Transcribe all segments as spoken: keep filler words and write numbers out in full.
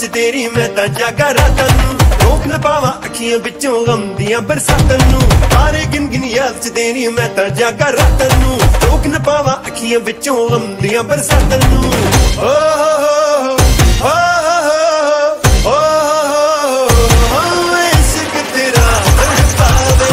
सोच तेरी मैं तां जागा रातां नूं, रोक ना पावां अखियां विचों गम दियां बरसातां नूं। तारे गिन गिन याद तेरी मैं तां जागा रातां नूं, रोक ना पावां अखियां विचों गम दियां बरसातां नूं। ओ हो हो हो हो हो इश्क तेरा मन पावे,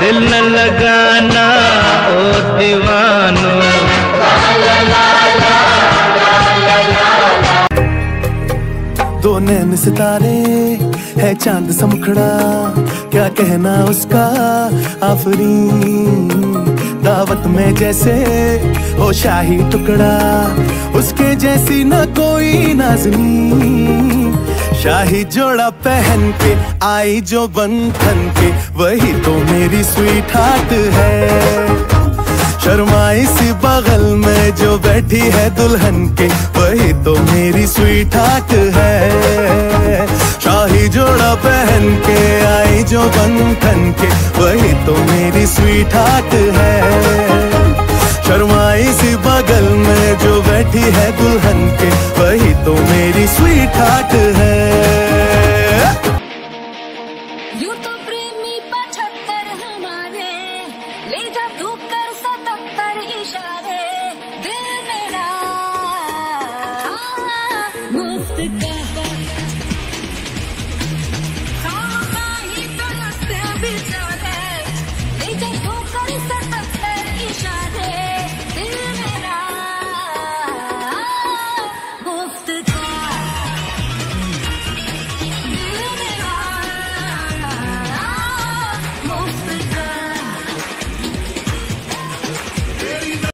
दिल न लगाना ओ दीवानों। दो नैन सितारे है चांद समखड़ा, क्या कहना उसका आफरीन। दावत में जैसे हो शाही टुकड़ा, उसके जैसी ना कोई नाज़नी। शाही जोड़ा पहन के आई जो बंधन के, वही तो मेरी स्वीट हार्ट है। शर्माई सी बगल में जो बैठी है दुल्हन के, वही तो मेरी स्वीट हार्ट है। शाही जोड़ा पहन के आई जो बंधन के, वही तो मेरी स्वीट हार्ट है। शर्माई सी बगल में जो बैठी है दुल्हन के, वही तो मेरी स्वीट हार्ट है।